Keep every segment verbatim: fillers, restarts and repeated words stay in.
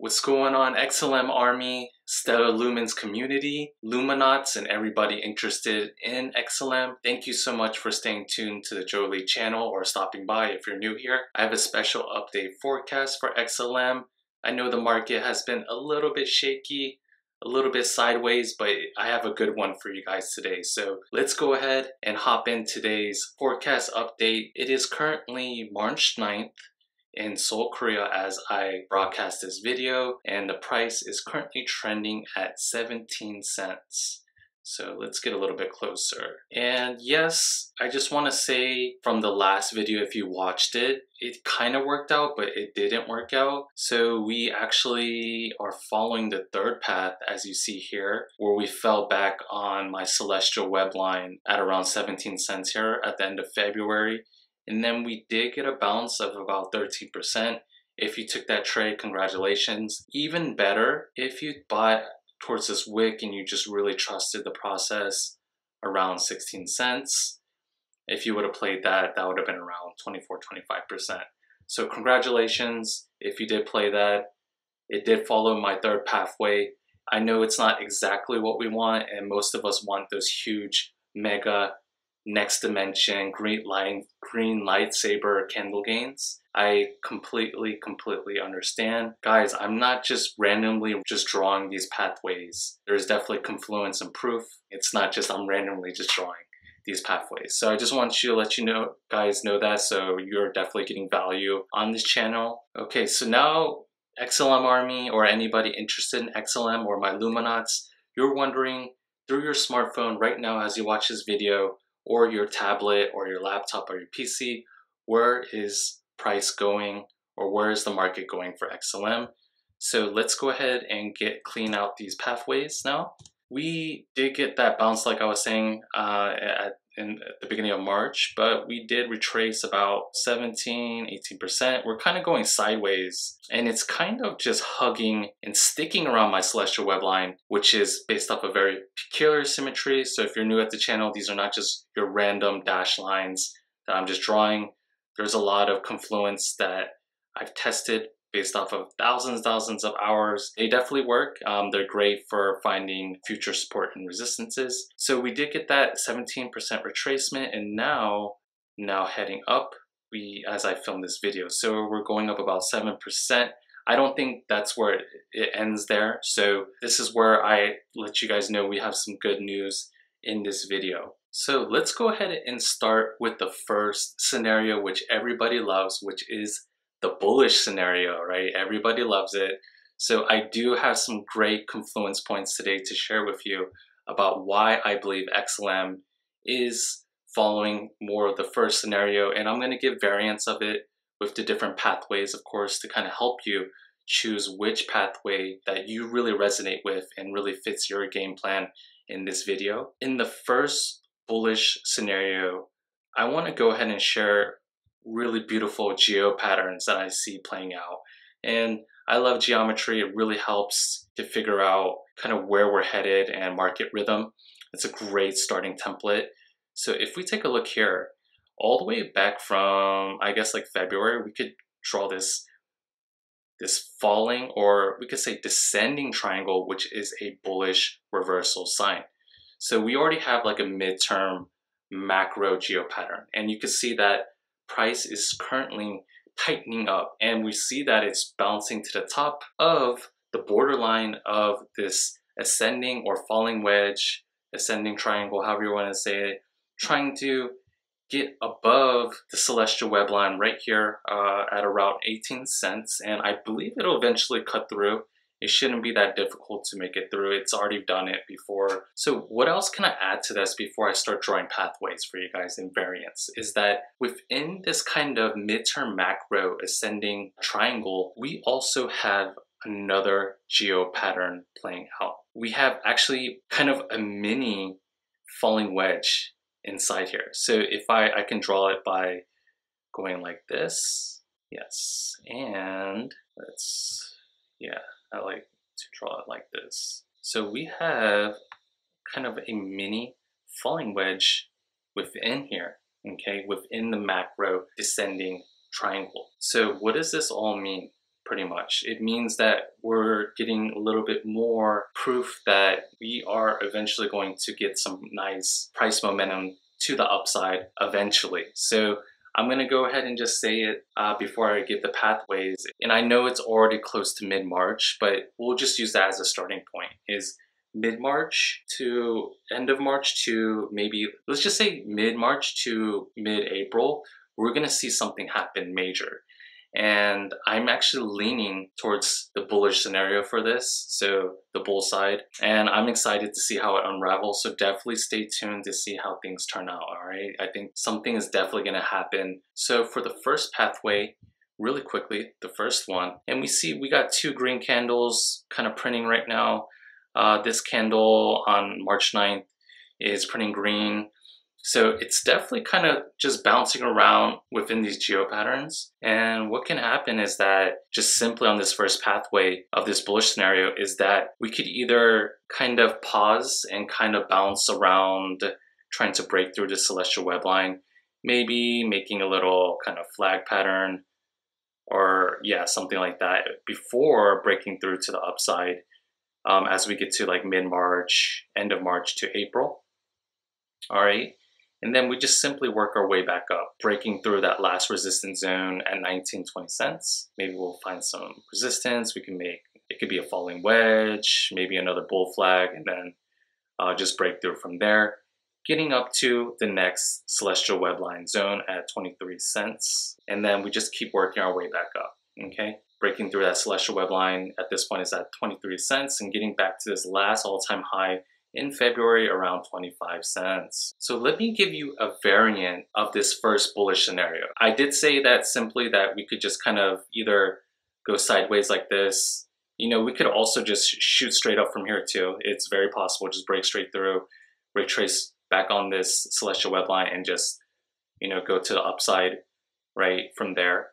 What's going on, X L M Army, Stellar Lumens community, Lumenauts, and everybody interested in X L M? Thank you so much for staying tuned to the Joehly channel or stopping by if you're new here. I have a special update forecast for X L M. I know the market has been a little bit shaky, a little bit sideways, but I have a good one for you guys today. So let's go ahead and hop in today's forecast update. It is currently March ninth. In Seoul, Korea, as I broadcast this video, and the price is currently trending at seventeen cents. So let's get a little bit closer. And yes, I just want to say from the last video, if you watched it, it kind of worked out, but it didn't work out. So we actually are following the third path, as you see here, where we fell back on my celestial web line at around seventeen cents here at the end of February. And then we did get a bounce of about thirteen percent. If you took that trade, congratulations. Even better, if you bought towards this wick and you just really trusted the process, around sixteen cents. If you would have played that, that would have been around twenty-four, twenty-five percent. So congratulations, if you did play that. It did follow my third pathway. I know it's not exactly what we want, and most of us want those huge, mega, next dimension, green line, green lightsaber candle gains. I completely, completely understand. Guys, I'm not just randomly just drawing these pathways. There's definitely confluence and proof. It's not just I'm randomly just drawing these pathways. So I just want you to let you know, guys, know that, so you're definitely getting value on this channel. Okay, so now X L M Army or anybody interested in X L M or my Lumenauts, you're wondering through your smartphone right now as you watch this video, or your tablet or your laptop or your P C, where is price going or where is the market going for X L M? So let's go ahead and get clean out these pathways now. We did get that bounce like I was saying uh, at, in, at the beginning of March, but we did retrace about seventeen, eighteen percent. We're kind of going sideways and it's kind of just hugging and sticking around my celestial web line, which is based off a very peculiar symmetry. So if you're new at the channel, these are not just your random dash lines that I'm just drawing. There's a lot of confluence that I've tested based off of thousands, thousands of hours. They definitely work. Um, they're great for finding future support and resistances. So we did get that seventeen percent retracement, and now, now heading up, we, as I filmed this video. So we're going up about seven percent. I don't think that's where it, it ends there. So this is where I let you guys know we have some good news in this video. So let's go ahead and start with the first scenario, which everybody loves, which is the bullish scenario, right? Everybody loves it. So I do have some great confluence points today to share with you about why I believe X L M is following more of the first scenario. And I'm going to give variants of it with the different pathways, of course, to kind of help you choose which pathway that you really resonate with and really fits your game plan in this video. In the first bullish scenario, I want to go ahead and share really beautiful geo patterns that I see playing out. And I love geometry. It really helps to figure out kind of where we're headed and market rhythm. It's a great starting template. So if we take a look here, all the way back from, I guess, like February, we could draw this, this falling, or we could say descending triangle, which is a bullish reversal sign. So we already have like a midterm macro geo pattern. And you can see that price is currently tightening up, and we see that it's bouncing to the top of the borderline of this ascending or falling wedge, ascending triangle, however you want to say it, trying to get above the celestial web line right here uh, at around eighteen cents, and I believe it'll eventually cut through. It shouldn't be that difficult to make it through. It's already done it before. So what else can I add to this before I start drawing pathways for you guys in variance is that within this kind of midterm macro ascending triangle, we also have another geo pattern playing out. We have actually kind of a mini falling wedge inside here. So if I, I can draw it by going like this, yes, and let's, yeah. I like to draw it like this. So we have kind of a mini falling wedge within here, okay, within the macro descending triangle. So what does this all mean? pretty much. It means that we're getting a little bit more proof that we are eventually going to get some nice price momentum to the upside eventually. So I'm going to go ahead and just say it uh, before I give the pathways. And I know it's already close to mid-March, but we'll just use that as a starting point, is mid-March to end of March to maybe, let's just say mid-March to mid-April, we're going to see something happen major. And I'm actually leaning towards the bullish scenario for this, so the bull side. And I'm excited to see how it unravels, so definitely stay tuned to see how things turn out, all right? I think something is definitely going to happen. So for the first pathway, really quickly, the first one, and we see we got two green candles kind of printing right now. Uh, this candle on March ninth is printing green. So it's definitely kind of just bouncing around within these geo patterns. And what can happen is that just simply on this first pathway of this bullish scenario is that we could either kind of pause and kind of bounce around trying to break through the celestial web line, maybe making a little kind of flag pattern or yeah, something like that before breaking through to the upside um, as we get to like mid-March, end of March to April. All right. And then we just simply work our way back up, breaking through that last resistance zone at nineteen, twenty cents. Maybe we'll find some resistance. We can make, it could be a falling wedge, maybe another bull flag, and then uh, just break through from there, getting up to the next celestial web line zone at twenty-three cents. And then we just keep working our way back up, okay? Breaking through that celestial web line at this point is at twenty-three cents and getting back to this last all-time high in February around twenty-five cents. So let me give you a variant of this first bullish scenario. I did say that simply that we could just kind of either go sideways like this. You know, we could also just shoot straight up from here too. It's very possible, just break straight through, retrace back on this celestial web line and just, you know, go to the upside right from there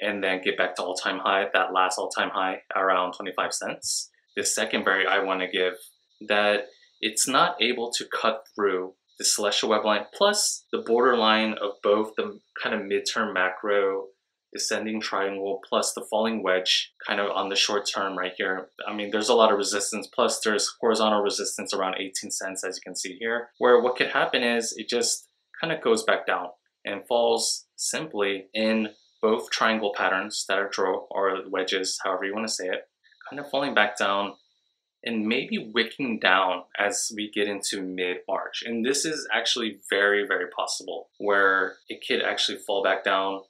and then get back to all-time high, that last all-time high around twenty-five cents. The second variant I want to give that it's not able to cut through the celestial web line plus the borderline of both the kind of midterm macro descending triangle plus the falling wedge kind of on the short term right here. I mean, there's a lot of resistance, plus there's horizontal resistance around eighteen cents, as you can see here, where what could happen is it just kind of goes back down and falls simply in both triangle patterns that are drawn, or wedges, however you want to say it, kind of falling back down and maybe wicking down as we get into mid-March. And this is actually very, very possible, where it could actually fall back down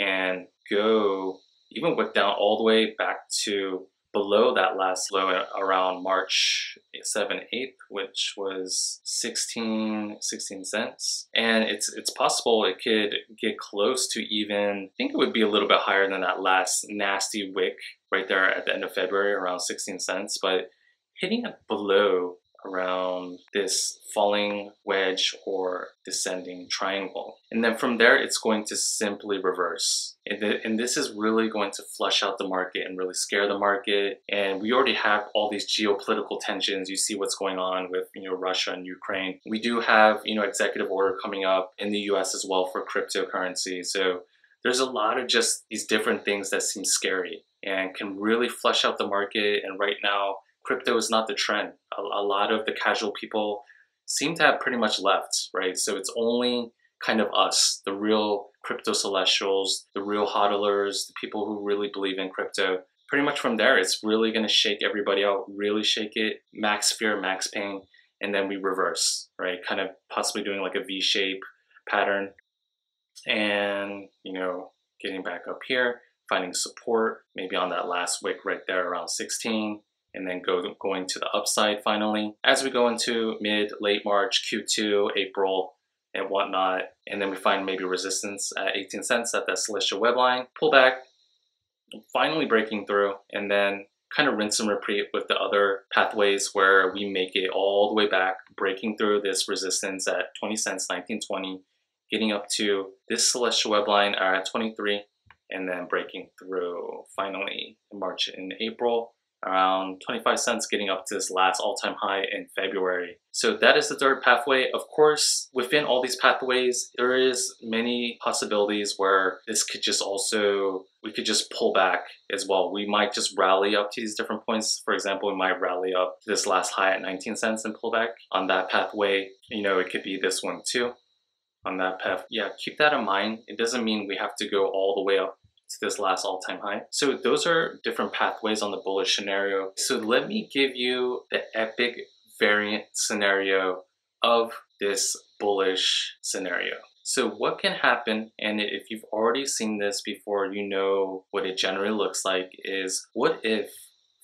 and go, even wick down all the way back to below that last low around March seventh, eighth, which was sixteen, sixteen cents. And it's it's possible it could get close to even, I think it would be a little bit higher than that last nasty wick right there at the end of February around sixteen cents, but hitting it below around this falling wedge or descending triangle. And then from there, it's going to simply reverse. And, th and this is really going to flush out the market and really scare the market. And we already have all these geopolitical tensions. You see what's going on with, you know, Russia and Ukraine. We do have, you know, executive order coming up in the U S as well for cryptocurrency. So there's a lot of just these different things that seem scary and can really flush out the market. And right now, crypto is not the trend. A, a lot of the casual people seem to have pretty much left, right? So it's only kind of us, the real crypto celestials, the real hodlers, the people who really believe in crypto. Pretty much from there, it's really gonna shake everybody out, really shake it, max fear, max pain, and then we reverse, right? Kind of possibly doing like a V-shape pattern and, you know, getting back up here, finding support, maybe on that last wick right there around sixteen. And then go, going to the upside finally as we go into mid, late March, Q two, April, and whatnot. And then we find maybe resistance at eighteen cents at that celestial web line, pull back, finally breaking through, and then kind of rinse and repeat with the other pathways where we make it all the way back, breaking through this resistance at twenty cents, nineteen twenty, getting up to this celestial web line at twenty-three, and then breaking through finally in March and April. around twenty-five cents, getting up to this last all-time high in February. So that is the third pathway. Of course, within all these pathways, there is many possibilities where this could just also, we could just pull back as well. We might just rally up to these different points. For example, we might rally up to this last high at nineteen cents and pull back on that pathway. You know, it could be this one too on that path. Yeah, keep that in mind. It doesn't mean we have to go all the way up to this last all-time high. So those are different pathways on the bullish scenario. So let me give you the epic variant scenario of this bullish scenario. So what can happen, and if you've already seen this before, you know what it generally looks like, is what if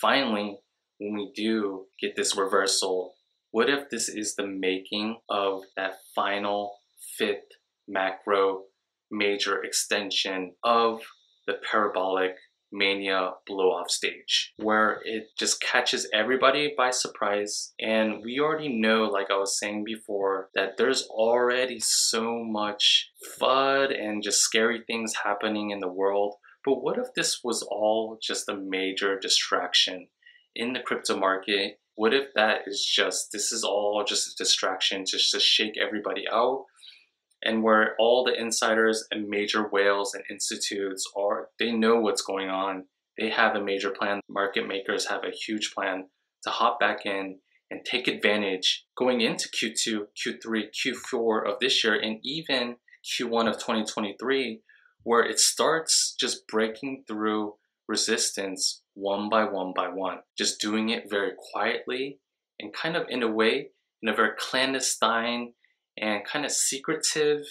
finally when we do get this reversal, what if this is the making of that final fifth macro major extension of the parabolic mania blow-off stage, where it just catches everybody by surprise. And we already know, like I was saying before, that there's already so much F U D and just scary things happening in the world. But what if this was all just a major distraction in the crypto market? What if that is just, this is all just a distraction just to shake everybody out? And where all the insiders and major whales and institutes are, they know what's going on. They have a major plan. Market makers have a huge plan to hop back in and take advantage going into Q two, Q three, Q four of this year, and even Q one of twenty twenty-three, where it starts just breaking through resistance one by one by one, just doing it very quietly and kind of in a way, in a very clandestine and kind of secretive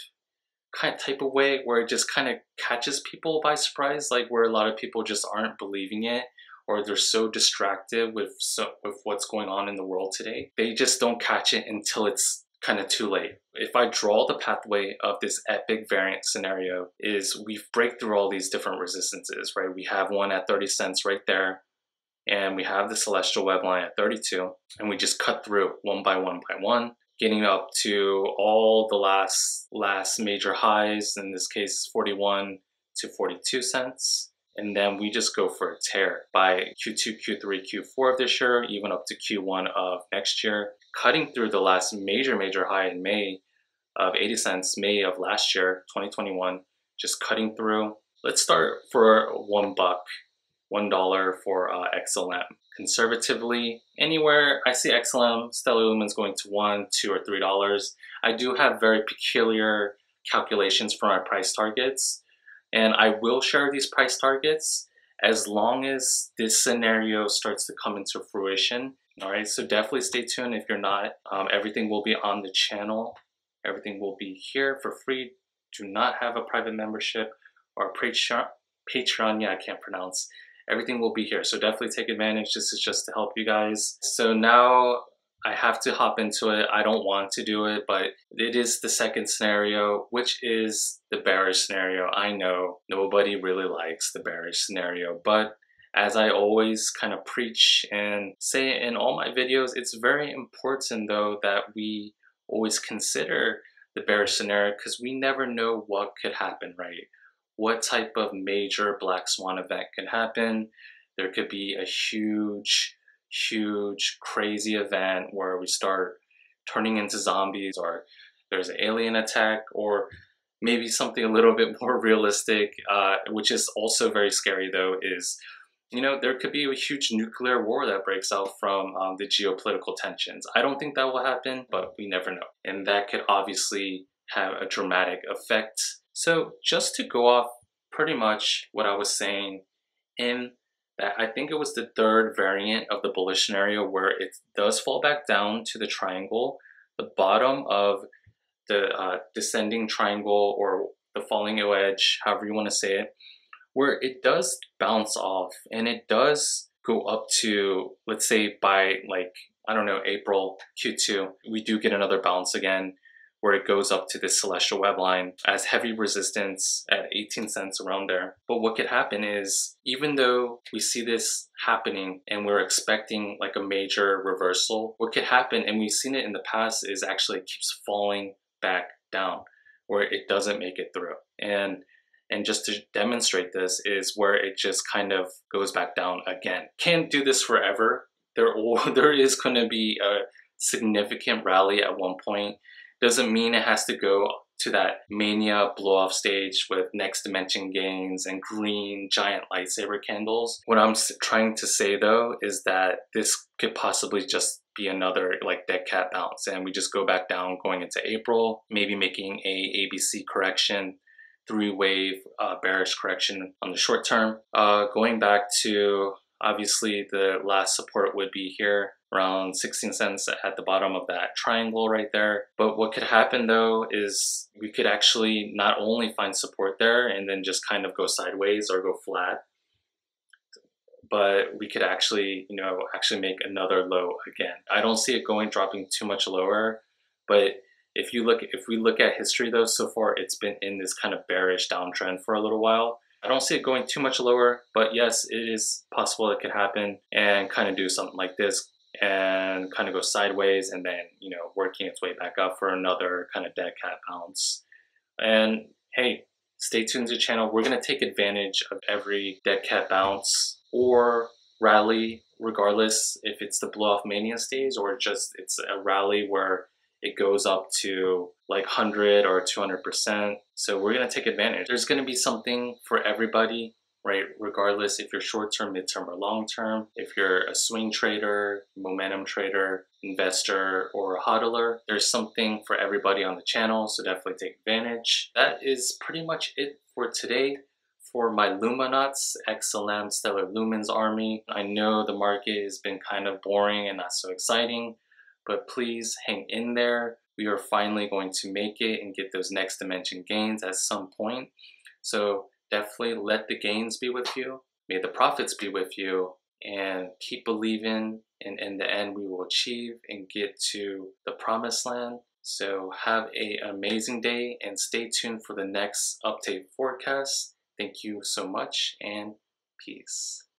kind of type of way, where it just kind of catches people by surprise, like where a lot of people just aren't believing it, or they're so distracted with so with what's going on in the world today, they just don't catch it until it's kind of too late. If I draw the pathway of this epic variant scenario, is we break through all these different resistances, right? We have one at thirty cents right there, and we have the celestial web line at thirty-two, and we just cut through one by one by one, getting up to all the last last major highs, in this case forty-one to forty-two cents, and then we just go for a tear by Q two, Q three, Q four of this year, even up to Q one of next year, cutting through the last major major high in May of eighty cents, May of last year, twenty twenty-one, just cutting through. Let's start for one buck, one dollar for uh, X L M. Conservatively, anywhere I see X L M, Stellar Lumens going to one, two, or three dollars. I do have very peculiar calculations for my price targets, and I will share these price targets as long as this scenario starts to come into fruition. All right, so definitely stay tuned if you're not. Um, everything will be on the channel. Everything will be here for free. Do not have a private membership or Patreon. Yeah, I can't pronounce. Everything will be here, so definitely take advantage. This is just to help you guys. So now I have to hop into it. I don't want to do it, but it is the second scenario, which is the bearish scenario. I know nobody really likes the bearish scenario, but as I always kind of preach and say in all my videos, it's very important though that we always consider the bearish scenario, because we never know what could happen, right? What type of major black swan event can happen? There could be a huge, huge, crazy event where we start turning into zombies, or there's an alien attack, or maybe something a little bit more realistic, uh, which is also very scary though, is, you know, there could be a huge nuclear war that breaks out from um, the geopolitical tensions. I don't think that will happen, but we never know. And that could obviously have a dramatic effect. So just to go off pretty much what I was saying, in that I think it was the third variant of the bullish scenario, where it does fall back down to the triangle, the bottom of the uh, descending triangle, or the falling wedge, however you want to say it, where it does bounce off and it does go up to, let's say by like, I don't know, April Q two, we do get another bounce again, where it goes up to this celestial web line as heavy resistance at eighteen cents, around there. But what could happen is, even though we see this happening and we're expecting like a major reversal, what could happen, and we've seen it in the past, is actually it keeps falling back down, where it doesn't make it through. And And just to demonstrate this is where it just kind of goes back down again. Can't do this forever. There, there is going to be a significant rally at one point. Doesn't mean it has to go to that mania blow-off stage with next dimension gains and green giant lightsaber candles. What I'm trying to say though is that this could possibly just be another like dead cat bounce, and we just go back down going into April, maybe making a A B C correction, three-wave uh, bearish correction on the short term. Uh, going back to obviously the last support would be here, around sixteen cents at the bottom of that triangle right there. But what could happen though is we could actually not only find support there and then just kind of go sideways or go flat, but we could actually, you know, actually make another low again. I don't see it going dropping too much lower, but if you look, if we look at history though, so far it's been in this kind of bearish downtrend for a little while. I don't see it going too much lower, but yes, it is possible it could happen and kind of do something like this and kind of go sideways and then, you know, working its way back up for another kind of dead cat bounce. And hey, stay tuned to the channel. We're going to take advantage of every dead cat bounce or rally, regardless if it's the blow off mania stage or just it's a rally where it goes up to like one hundred or two hundred percent. So we're going to take advantage. There's going to be something for everybody, right? Regardless if you're short-term, mid-term, or long-term, if you're a swing trader, momentum trader, investor, or a hodler, there's something for everybody on the channel, so definitely take advantage. That is pretty much it for today for my Lumenauts, X L M, Stellar Lumens army. I know the market has been kind of boring and not so exciting, but please hang in there. We are finally going to make it and get those next dimension gains at some point. So definitely let the gains be with you. May the profits be with you, and keep believing. And in the end, we will achieve and get to the promised land. So have an amazing day and stay tuned for the next update forecast. Thank you so much and peace.